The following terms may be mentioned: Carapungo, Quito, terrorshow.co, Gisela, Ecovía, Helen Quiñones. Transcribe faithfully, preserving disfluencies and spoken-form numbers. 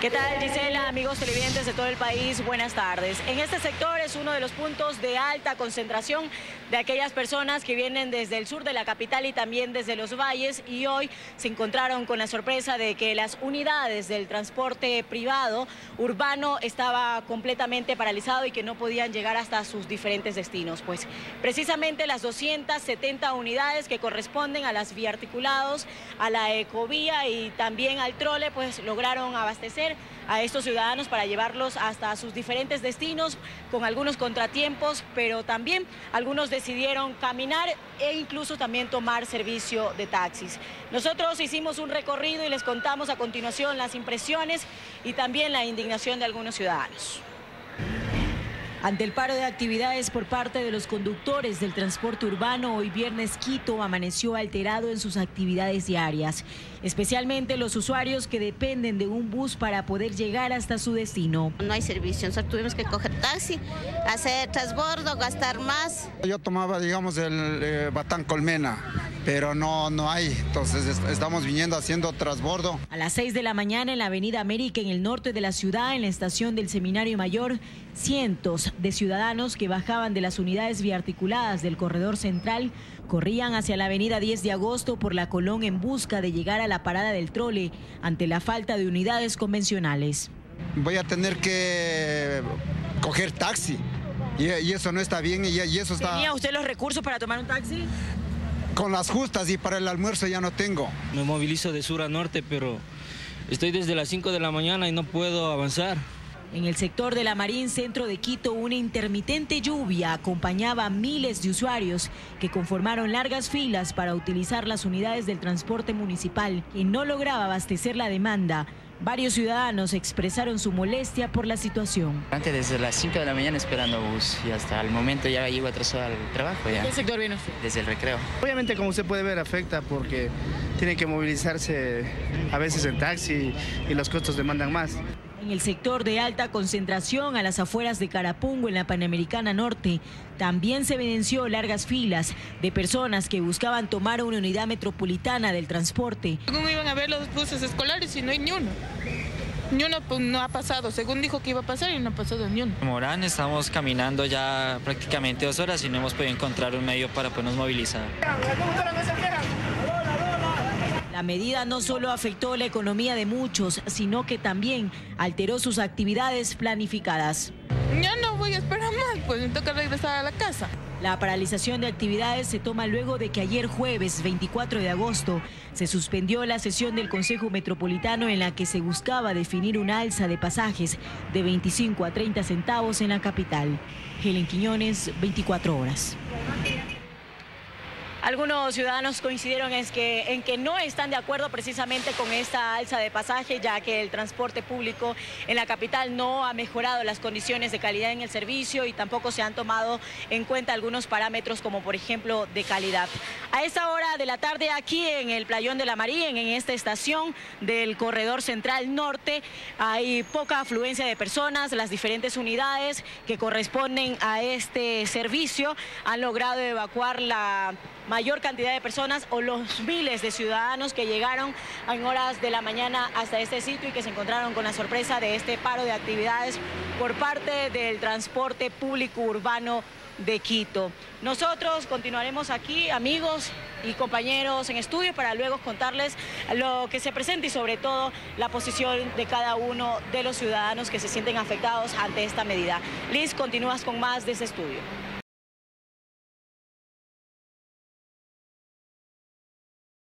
¿Qué tal, Gisela? Amigos televidentes de todo el país, buenas tardes. En este sector es uno de los puntos de alta concentración de aquellas personas que vienen desde el sur de la capital y también desde los valles, y hoy se encontraron con la sorpresa de que las unidades del transporte privado urbano estaba completamente paralizado y que no podían llegar hasta sus diferentes destinos. Pues precisamente las doscientas setenta unidades que corresponden a las viarticulados, a la ecovía y también al trole, pues lograron abastecer a estos ciudadanos para llevarlos hasta sus diferentes destinos, con algunos contratiempos, pero también algunos decidieron caminar e incluso también tomar servicio de taxis. Nosotros hicimos un recorrido y les contamos a continuación las impresiones y también la indignación de algunos ciudadanos. Ante el paro de actividades por parte de los conductores del transporte urbano, hoy viernes Quito amaneció alterado en sus actividades diarias, especialmente los usuarios que dependen de un bus para poder llegar hasta su destino. No hay servicio, nosotros tuvimos que coger taxi, hacer transbordo, gastar más. Yo tomaba, digamos, el eh, Batán Colmena, pero no, no hay, entonces estamos viniendo haciendo transbordo. A las seis de la mañana en la avenida América, en el norte de la ciudad, en la estación del Seminario Mayor, cientos de ciudadanos que bajaban de las unidades biarticuladas del corredor central corrían hacia la avenida diez de agosto por la Colón en busca de llegar a la parada del trole ante la falta de unidades convencionales. Voy a tener que coger taxi y, y eso no está bien. Y, y eso está... ¿Tenía usted los recursos para tomar un taxi? Con las justas, y para el almuerzo ya no tengo. Me movilizo de sur a norte, pero estoy desde las cinco de la mañana y no puedo avanzar. En el sector de la Marín, centro de Quito, una intermitente lluvia acompañaba a miles de usuarios que conformaron largas filas para utilizar las unidades del transporte municipal, que no lograba abastecer la demanda. Varios ciudadanos expresaron su molestia por la situación. Antes, desde las cinco de la mañana esperando bus, y hasta el momento ya llego atrasado al trabajo. ¿De qué sector vino usted? Desde el recreo. Obviamente, como usted puede ver, afecta porque tiene que movilizarse a veces en taxi y los costos demandan más. En el sector de alta concentración, a las afueras de Carapungo, en la Panamericana Norte, también se evidenció largas filas de personas que buscaban tomar una unidad metropolitana del transporte. Según iban a ver los buses escolares y no hay ni uno. Ni uno no ha pasado, según dijo que iba a pasar y no ha pasado ni uno. Morán, estamos caminando ya prácticamente dos horas y no hemos podido encontrar un medio para podernos movilizar. La medida no solo afectó la economía de muchos, sino que también alteró sus actividades planificadas. Yo no voy a esperar más, pues me toca regresar a la casa. La paralización de actividades se toma luego de que ayer jueves veinticuatro de agosto se suspendió la sesión del Consejo Metropolitano en la que se buscaba definir una alza de pasajes de veinticinco a treinta centavos en la capital. Helen Quiñones, veinticuatro horas. Algunos ciudadanos coincidieron en que, en que no están de acuerdo precisamente con esta alza de pasaje, ya que el transporte público en la capital no ha mejorado las condiciones de calidad en el servicio y tampoco se han tomado en cuenta algunos parámetros, como por ejemplo de calidad. A esta hora de la tarde, aquí en el Playón de la Marín, en esta estación del Corredor Central Norte, hay poca afluencia de personas. Las diferentes unidades que corresponden a este servicio han logrado evacuar la mayor cantidad de personas o los miles de ciudadanos que llegaron en horas de la mañana hasta este sitio y que se encontraron con la sorpresa de este paro de actividades por parte del transporte público urbano de Quito. Nosotros continuaremos aquí, amigos y compañeros en estudio, para luego contarles lo que se presenta y sobre todo la posición de cada uno de los ciudadanos que se sienten afectados ante esta medida. Liz, continúas con más de ese estudio.